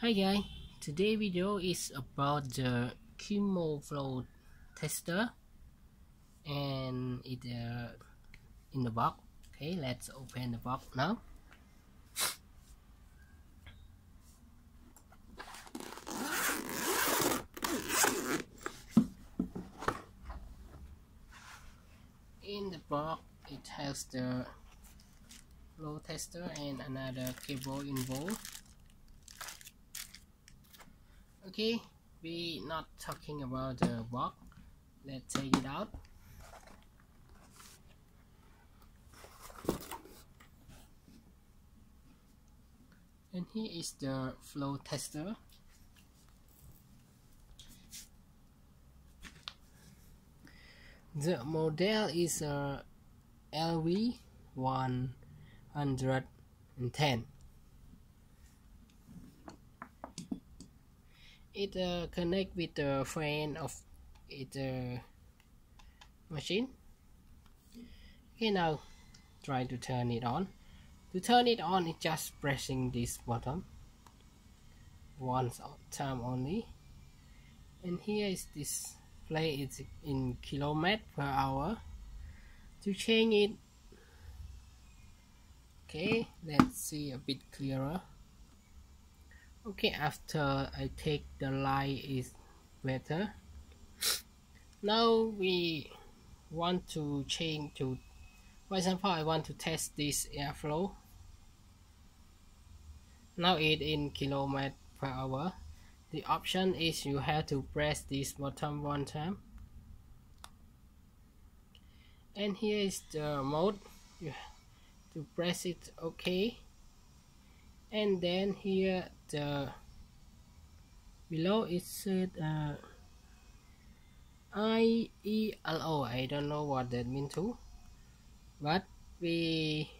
Hi guys, today's video is about the Kimo flow tester, and it's in the box. Okay, let's open the box now. In the box, it has the flow tester and another cable involved. Okay, we're not talking about the box. Let's take it out. And here is the flow tester. The model is a LV 1110. It connect with the fan of its machine. Okay, now try to turn it on. To turn it on, it's just pressing this button once time only. And here is this display. It's in kilometer per hour. To change it, okay, let's see a bit clearer. Okay, after I take the light is better. Now we want to change to, for example, I want to test this airflow. Now it's in kilometer per hour. The option is you have to press this button one time. And here is the mode. You have to press it OK. And then here the below it said IELO. I don't know what that means too, but we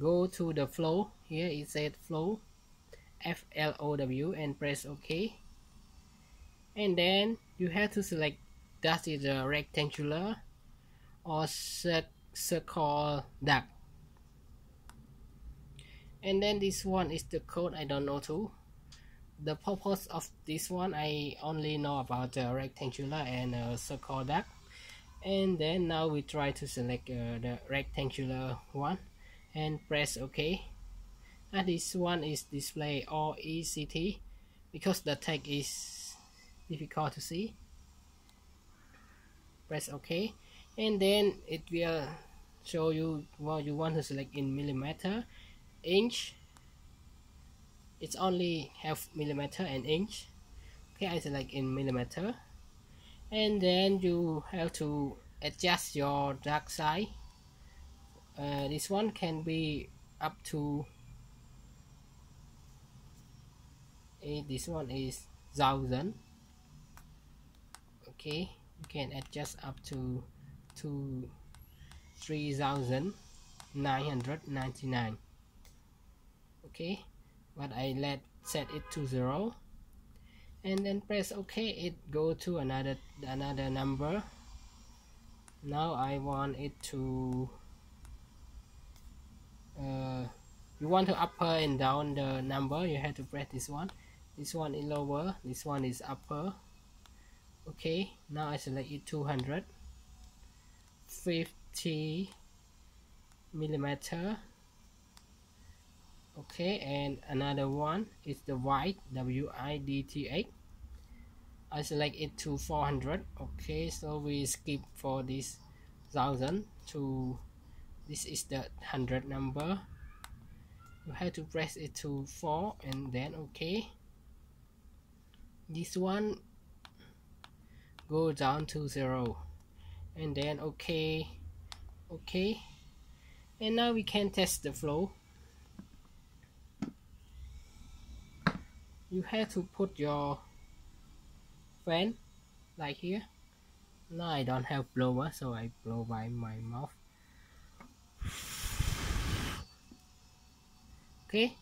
go to the flow. Here it said flow FLOW and press OK. And then you have to select, that is a rectangular or circle duct. And then this one is the code. I don't know too. The purpose of this one, I only know about the rectangular and circle duct. And then now we try to select the rectangular one and press OK. And this one is display OECT because the tag is difficult to see. Press OK, and then it will show you what you want to select in millimeter, inch. It's only half millimeter and inch. Okay, I select in millimeter, and then you have to adjust your dark side. This one can be up to this one is 1000. Okay, you can adjust up to 3,999. Okay, but I let set it to 0, and then press OK. It go to another number. Now I want it to. You want to upper and down the number. You have to press this one. This one is lower. This one is upper. Okay, now I select it 250 millimeter. Okay, and another one is the wide, WIDTH. I select it to 400. Okay, so we skip for this 1000 to this is the 100 number. You have to press it to 4 and then OK. This one go down to 0 and then OK. OK, and now we can test the flow. You have to put your fan like here. No, I don't have blower, so I blow by my mouth. Okay,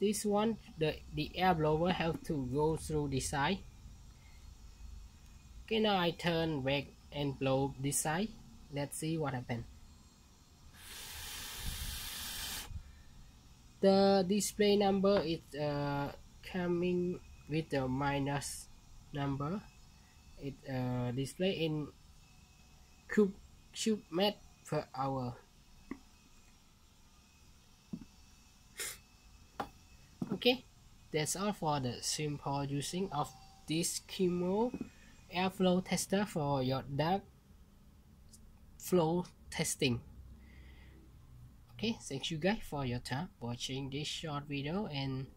this one, the air blower have to go through this side. Okay, now I turn back and blow this side. Let's see what happens. the display number is coming with the minus number. It display in cubic meter per hour. Okay, that's all for the simple using of this Kimo airflow tester for your dark flow testing. Okay, thank you guys for your time watching this short video, and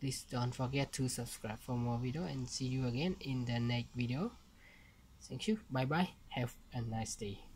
please don't forget to subscribe for more video, and see you again in the next video. Thank you, bye bye, have a nice day.